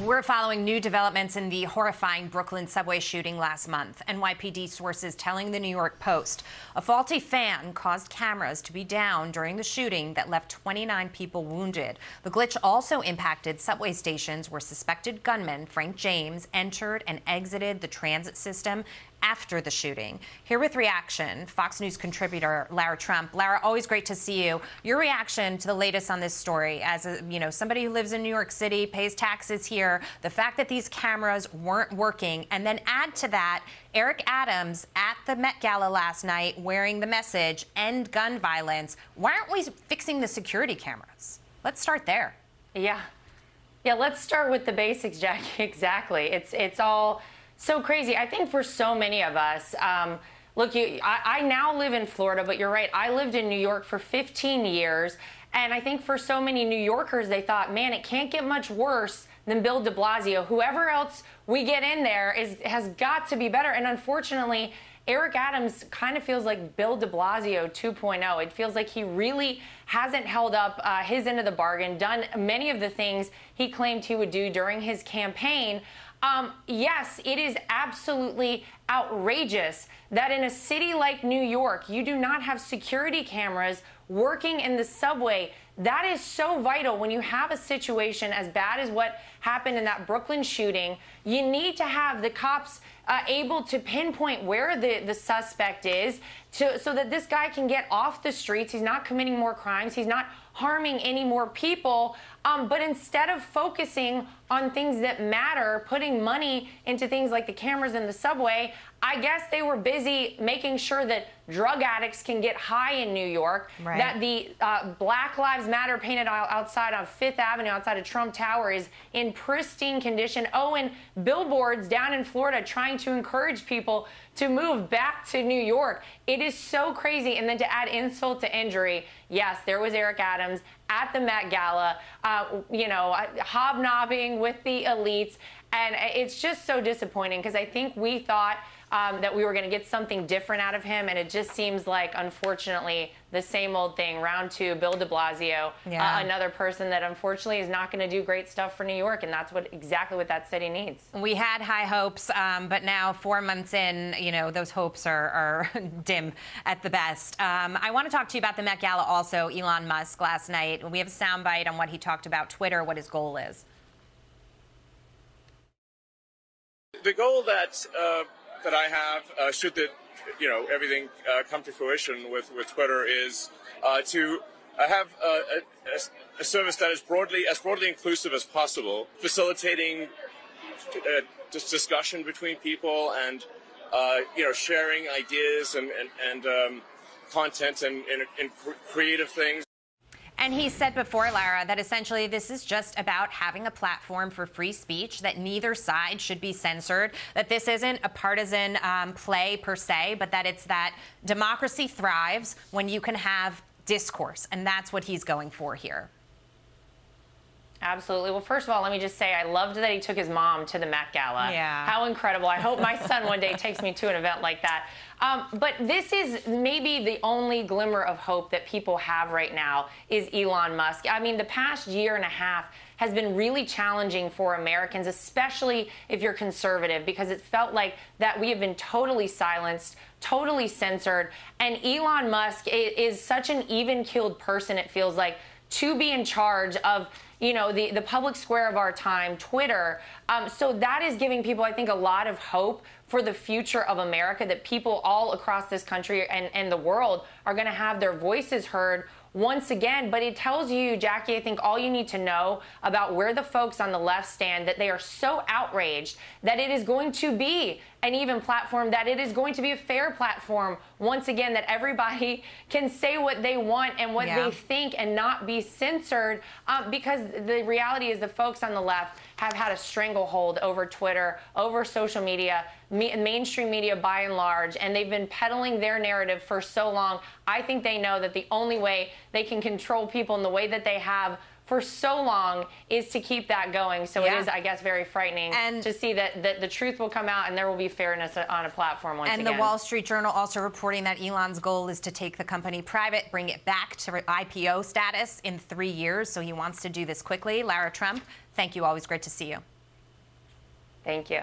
We're following new developments in the horrifying Brooklyn subway shooting last month. NYPD sources telling the New York Post a faulty fan caused cameras to be down during the shooting that left 29 people wounded. The glitch also impacted subway stations where suspected gunman Frank James entered and exited the transit system after the shooting. Here with reaction, Fox News contributor Lara Trump. Lara, always great to see you. Your reaction to the latest on this story as a, somebody who lives in New York City, pays taxes here, the fact that these cameras weren't working, and then add to that Eric Adams at the Met Gala last night wearing the message, end gun violence. Why aren't we fixing the security cameras? Let's start there. Yeah, let's start with the basics, Jackie. Exactly. It's all so crazy. I think for so many of us, look, I now live in Florida, but you're right. I lived in New York for 15 years. And I think for so many New Yorkers, they thought, man, it can't get much worse than Bill de Blasio. Whoever else we get in there has got to be better. And unfortunately, Eric Adams kind of feels like Bill de Blasio 2.0. It feels like he really hasn't held up his end of the bargain, done many of the things he claimed he would do during his campaign. Yes, it is absolutely outrageous that in a city like New York, you do not have security cameras working in the subway. That is so vital when you have a situation as bad as what happened in that Brooklyn shooting. You need to have the cops able to pinpoint where the suspect is so that this guy can get off the streets. He's not committing more crimes. He's not harming any more people. But instead of focusing on things that matter, putting money into things like the cameras in the subway, I guess they were busy making sure that drug addicts can get high in New York, right, that the Black Lives Matter painted outside on Fifth Avenue, outside of Trump Tower, is in pristine condition. Oh, and billboards down in Florida trying to encourage people to move back to New York. It is so crazy. And then to add insult to injury, yes, there was Eric Adams at the Met Gala, hobnobbing with the elites. And it's just so disappointing because I think we thought that we were going to get something different out of him. And it just seems like, unfortunately, the same old thing. Round two, Bill de Blasio, another person that unfortunately is not going to do great stuff for New York. And that's exactly what that city needs. We had high hopes, but now 4 months in, those hopes are dim at the best. I want to talk to you about the Met Gala also, Elon Musk last night. We have a soundbite on what he talked about Twitter, what his goal is. The goal that I have, should everything come to fruition with Twitter, is to have a service that is as broadly inclusive as possible, facilitating just discussion between people and sharing ideas and content and creative things. And he said before, Lara, that essentially this is just about having a platform for free speech, that neither side should be censored, that this isn't a partisan play per se, but that it's that democracy thrives when you can have discourse. And that's what he's going for here. Absolutely. Well, first of all, let me just say I loved that he took his mom to the Met Gala. Yeah. How incredible. I hope my son one day takes me to an event like that. But this is maybe the only glimmer of hope that people have right now is Elon Musk. I mean, the past year and a half has been really challenging for Americans, especially if you're conservative, because it felt like that we have been totally silenced, totally censored. And Elon Musk is such an even-keeled person, it feels like, to be in charge of the public square of our time, Twitter. So that is giving people, I think, a lot of hope for the future of America, that people all across this country and the world are going to have their voices heard once again. But it tells you, Jackie, I think all you need to know about where the folks on the left stand, that they are so outraged that it is going to be an even platform, that it is going to be a fair platform once again, that everybody can say what they want and what they think and not be censored, because the reality is the folks on the left have had a stranglehold over Twitter, over social media, mainstream media by and large, and they've been peddling their narrative for so long. I think they know that the only way they can control people in the way that they have for so long is to keep that going. So it is, I guess, very frightening and to see that the truth will come out and there will be fairness on a platform once again. And the Wall Street Journal also reporting that Elon's goal is to take the company private, bring it back to IPO status in 3 years. So he wants to do this quickly. Lara Trump, thank you. Always great to see you. Thank you.